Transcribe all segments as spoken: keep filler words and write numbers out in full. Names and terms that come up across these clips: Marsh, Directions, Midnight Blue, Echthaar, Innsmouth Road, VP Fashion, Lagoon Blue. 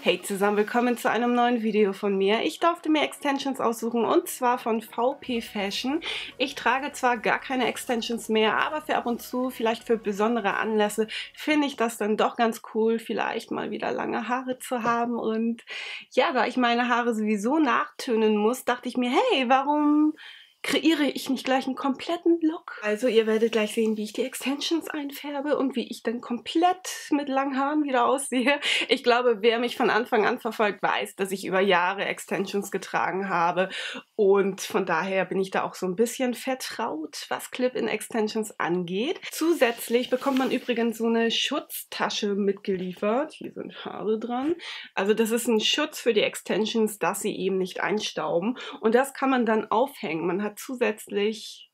Hey zusammen, willkommen zu einem neuen Video von mir. Ich durfte mir Extensions aussuchen und zwar von V P Fashion. Ich trage zwar gar keine Extensions mehr, aber für ab und zu, vielleicht für besondere Anlässe, finde ich das dann doch ganz cool, vielleicht mal wieder lange Haare zu haben. Und ja, da ich meine Haare sowieso nachtönen muss, dachte ich mir, hey, warum kreiere ich nicht gleich einen kompletten Look? Also ihr werdet gleich sehen, wie ich die Extensions einfärbe und wie ich dann komplett mit langen Haaren wieder aussehe. Ich glaube, wer mich von Anfang an verfolgt, weiß, dass ich über Jahre Extensions getragen habe. Und von daher bin ich da auch so ein bisschen vertraut, was Clip-in-Extensions angeht. Zusätzlich bekommt man übrigens so eine Schutztasche mitgeliefert. Hier sind Haare dran. Also das ist ein Schutz für die Extensions, dass sie eben nicht einstauben. Und das kann man dann aufhängen. Man hat zusätzlich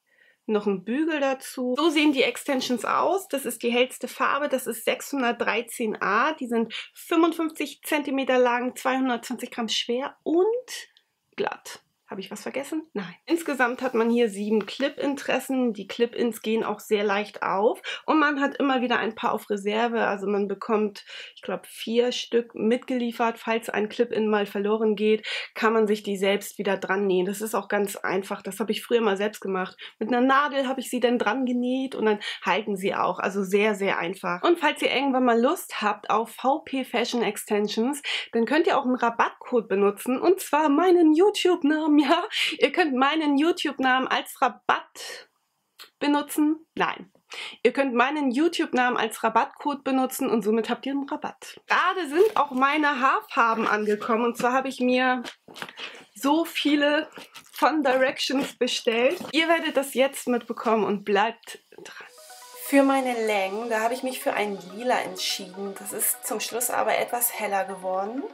noch ein Bügel dazu. So sehen die Extensions aus. Das ist die hellste Farbe. Das ist sechshundertdreizehn A. Die sind fünfundfünfzig Zentimeter lang, zweihundertzwanzig Gramm schwer und glatt. Habe ich was vergessen? Nein. Insgesamt hat man hier sieben Clip-Interessen. Die Clip-Ins gehen auch sehr leicht auf. Und man hat immer wieder ein paar auf Reserve. Also man bekommt, ich glaube, vier Stück mitgeliefert. Falls ein Clip-In mal verloren geht, kann man sich die selbst wieder dran nähen. Das ist auch ganz einfach. Das habe ich früher mal selbst gemacht. Mit einer Nadel habe ich sie dann dran genäht und dann halten sie auch. Also sehr, sehr einfach. Und falls ihr irgendwann mal Lust habt auf V P Fashion Extensions, dann könnt ihr auch einen Rabattcode benutzen. Und zwar meinen YouTube-Namen. Ja, ihr könnt meinen YouTube-Namen als Rabatt benutzen. Nein. Ihr könnt meinen YouTube-Namen als Rabattcode benutzen und somit habt ihr einen Rabatt. Gerade sind auch meine Haarfarben angekommen. Und zwar habe ich mir so viele von Directions bestellt. Ihr werdet das jetzt mitbekommen und bleibt dran. Für meine Längen, da habe ich mich für ein Lila entschieden. Das ist zum Schluss aber etwas heller geworden.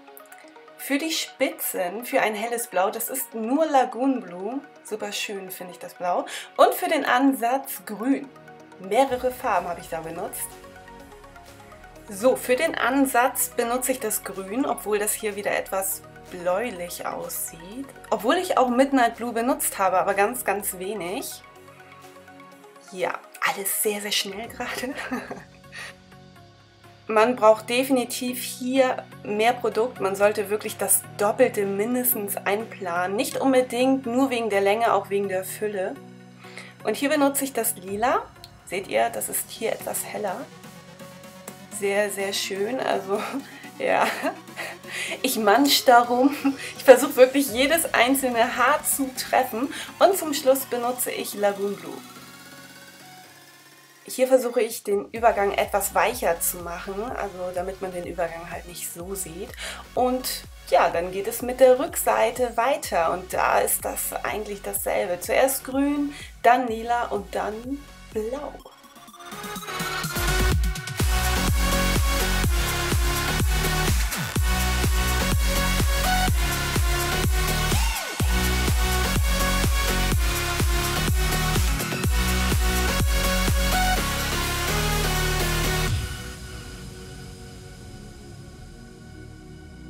Für die Spitzen, für ein helles Blau, das ist nur Lagoon Blue. Super schön finde ich das Blau. Und für den Ansatz grün. Mehrere Farben habe ich da benutzt. So, für den Ansatz benutze ich das Grün, obwohl das hier wieder etwas bläulich aussieht. Obwohl ich auch Midnight Blue benutzt habe, aber ganz, ganz wenig. Ja, alles sehr, sehr schnell gerade. Man braucht definitiv hier mehr Produkt. Man sollte wirklich das Doppelte mindestens einplanen. Nicht unbedingt nur wegen der Länge, auch wegen der Fülle. Und hier benutze ich das Lila. Seht ihr, das ist hier etwas heller. Sehr, sehr schön. Also, ja. Ich manche darum. Ich versuche wirklich jedes einzelne Haar zu treffen. Und zum Schluss benutze ich Lagoon Blue. Hier versuche ich den Übergang etwas weicher zu machen, also damit man den Übergang halt nicht so sieht. Und ja, dann geht es mit der Rückseite weiter und da ist das eigentlich dasselbe. Zuerst grün, dann lila und dann blau.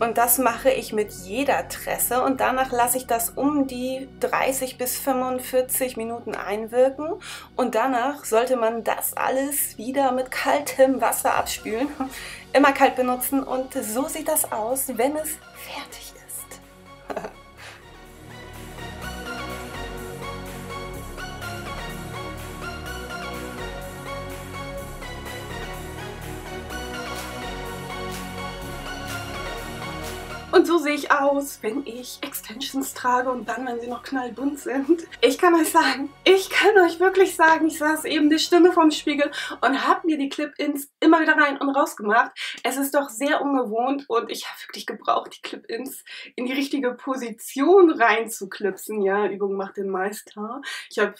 Und das mache ich mit jeder Tresse und danach lasse ich das um die dreißig bis fünfundvierzig Minuten einwirken. Und danach sollte man das alles wieder mit kaltem Wasser abspülen. Immer kalt benutzen und so sieht das aus, wenn es fertig ist. Und so sehe ich aus, wenn ich Extensions trage und dann, wenn sie noch knallbunt sind. Ich kann euch sagen, ich kann euch wirklich sagen, ich saß eben die Stimme vorm Spiegel und habe mir die Clip-Ins immer wieder rein und raus gemacht. Es ist doch sehr ungewohnt und ich habe wirklich gebraucht, die Clip-Ins in die richtige Position reinzuklipsen. Ja, Übung macht den Meister. Ich habe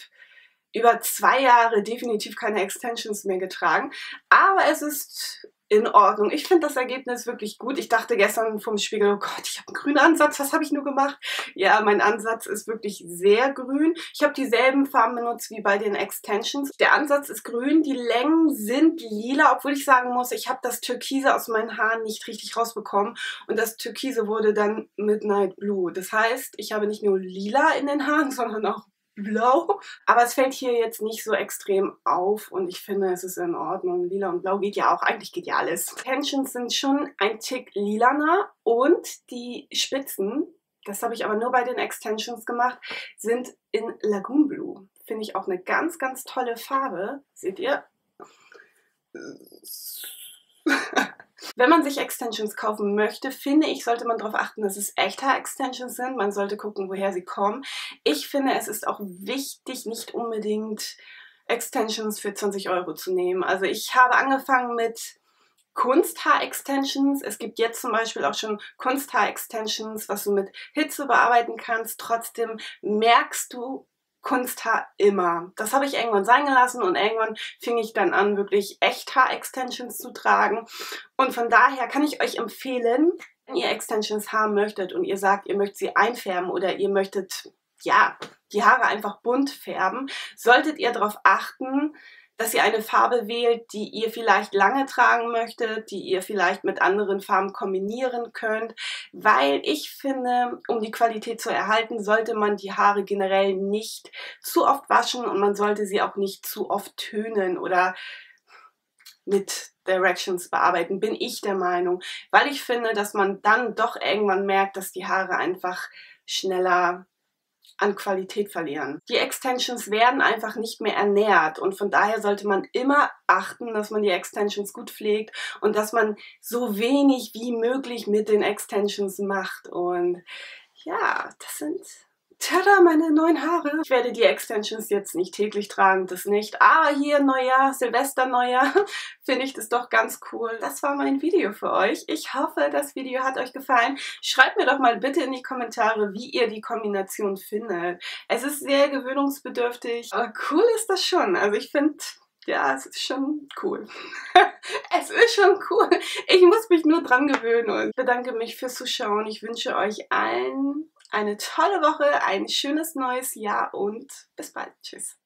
über zwei Jahre definitiv keine Extensions mehr getragen, aber es ist in Ordnung. Ich finde das Ergebnis wirklich gut. Ich dachte gestern vom Spiegel, oh Gott, ich habe einen grünen Ansatz, was habe ich nur gemacht? Ja, mein Ansatz ist wirklich sehr grün. Ich habe dieselben Farben benutzt wie bei den Extensions. Der Ansatz ist grün, die Längen sind lila, obwohl ich sagen muss, ich habe das Türkise aus meinen Haaren nicht richtig rausbekommen und das Türkise wurde dann Midnight Blue. Das heißt, ich habe nicht nur lila in den Haaren, sondern auch blau. Aber es fällt hier jetzt nicht so extrem auf und ich finde, es ist in Ordnung. Lila und blau geht ja auch, eigentlich geht ja alles. Tensions sind schon ein Tick lilaner und die Spitzen, das habe ich aber nur bei den Extensions gemacht, sind in Lagoon Blue. Finde ich auch eine ganz, ganz tolle Farbe. Seht ihr? Wenn man sich Extensions kaufen möchte, finde ich, sollte man darauf achten, dass es echte Extensions sind. Man sollte gucken, woher sie kommen. Ich finde, es ist auch wichtig, nicht unbedingt Extensions für zwanzig Euro zu nehmen. Also ich habe angefangen mit Kunsthaar-Extensions. Es gibt jetzt zum Beispiel auch schon Kunsthaar-Extensions, was du mit Hitze bearbeiten kannst. Trotzdem merkst du Kunsthaar immer. Das habe ich irgendwann sein gelassen und irgendwann fing ich dann an, wirklich Echthaar-Extensions zu tragen. Und von daher kann ich euch empfehlen, wenn ihr Extensions haben möchtet und ihr sagt, ihr möchtet sie einfärben oder ihr möchtet, ja, die Haare einfach bunt färben, solltet ihr darauf achten, dass ihr eine Farbe wählt, die ihr vielleicht lange tragen möchtet, die ihr vielleicht mit anderen Farben kombinieren könnt, weil ich finde, um die Qualität zu erhalten, sollte man die Haare generell nicht zu oft waschen und man sollte sie auch nicht zu oft tönen oder mit Directions bearbeiten, bin ich der Meinung, weil ich finde, dass man dann doch irgendwann merkt, dass die Haare einfach schneller an Qualität verlieren. Die Extensions werden einfach nicht mehr ernährt und von daher sollte man immer achten, dass man die Extensions gut pflegt und dass man so wenig wie möglich mit den Extensions macht. Und ja, das sind, tada, meine neuen Haare. Ich werde die Extensions jetzt nicht täglich tragen, das nicht. Aber hier Neujahr, Silvester, Neujahr, finde ich das doch ganz cool. Das war mein Video für euch. Ich hoffe, das Video hat euch gefallen. Schreibt mir doch mal bitte in die Kommentare, wie ihr die Kombination findet. Es ist sehr gewöhnungsbedürftig, aber cool ist das schon. Also ich finde, ja, es ist schon cool. Es ist schon cool. Ich muss mich nur dran gewöhnen. Und ich bedanke mich fürs Zuschauen. Ich wünsche euch allen eine tolle Woche, ein schönes neues Jahr und bis bald. Tschüss.